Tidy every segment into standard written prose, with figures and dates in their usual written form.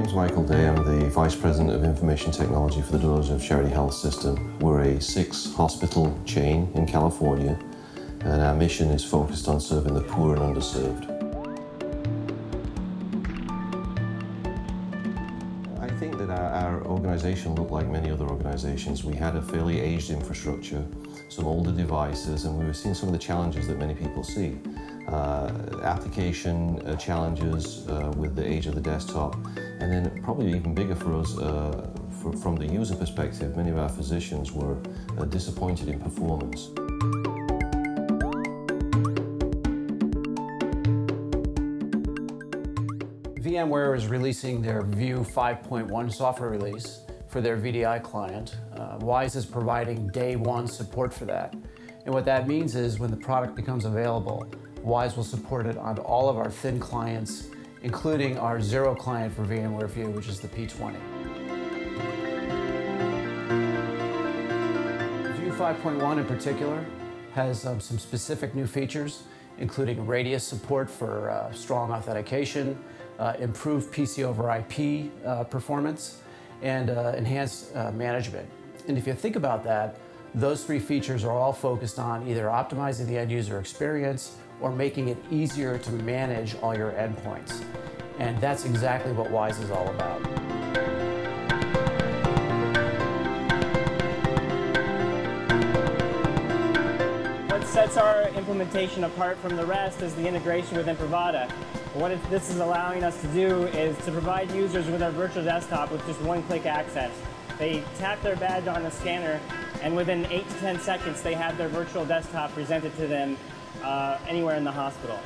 name is Michael Day. I'm the Vice President of Information Technology for the Daughters of Charity Health System. We're a 6-hospital chain in California, and our mission is focused on serving the poor and underserved. I think that our organization looked like many other organizations. We had a fairly aged infrastructure, some older devices, and we were seeing some of the challenges that many people see. Application challenges with the age of the desktop, and then probably even bigger for us from the user perspective, many of our physicians were disappointed in performance. VMware is releasing their View 5.1 software release for their VDI client. Wyse is providing day-one support for that. And what that means is when the product becomes available, Wyse will support it on all of our thin clients, including our zero client for VMware View, which is the P20. View 5.1 in particular has some specific new features, including Radius support for strong authentication, improved PC over IP performance, and enhanced management. And if you think about that, those three features are all focused on either optimizing the end user experience or making it easier to manage all your endpoints. And that's exactly what Wyse is all about. What sets our implementation apart from the rest is the integration with Imprivata. What this is allowing us to do is to provide users with our virtual desktop with just one-click access. They tap their badge on the scanner, and within 8 to 10 seconds, they have their virtual desktop presented to them anywhere in the hospital.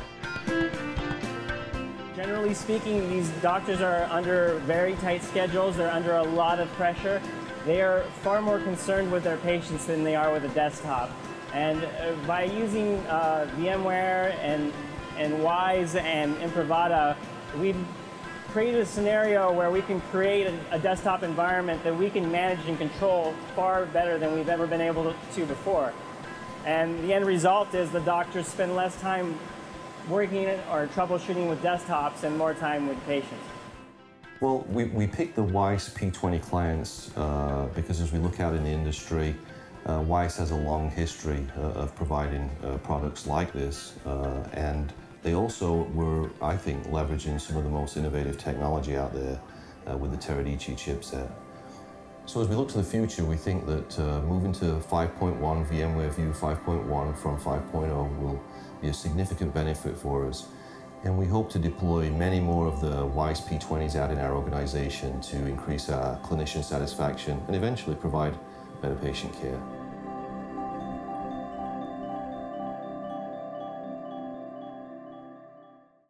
Generally speaking, these doctors are under very tight schedules. They're under a lot of pressure. They are far more concerned with their patients than they are with a desktop. And by using VMware and Wyse and Imprivata, we've created a scenario where we can create a desktop environment that we can manage and control far better than we've ever been able to before. And the end result is the doctors spend less time working or troubleshooting with desktops and more time with patients. Well, we picked the Wyse P20 clients because as we look out in the industry, Wyse has a long history of providing products like this, and they also were, I think, leveraging some of the most innovative technology out there with the Teradici chipset. So as we look to the future, we think that moving to 5.1, VMware View 5.1 from 5.0 will be a significant benefit for us. And we hope to deploy many more of the Wyse P20s out in our organization to increase our clinician satisfaction and eventually provide better patient care.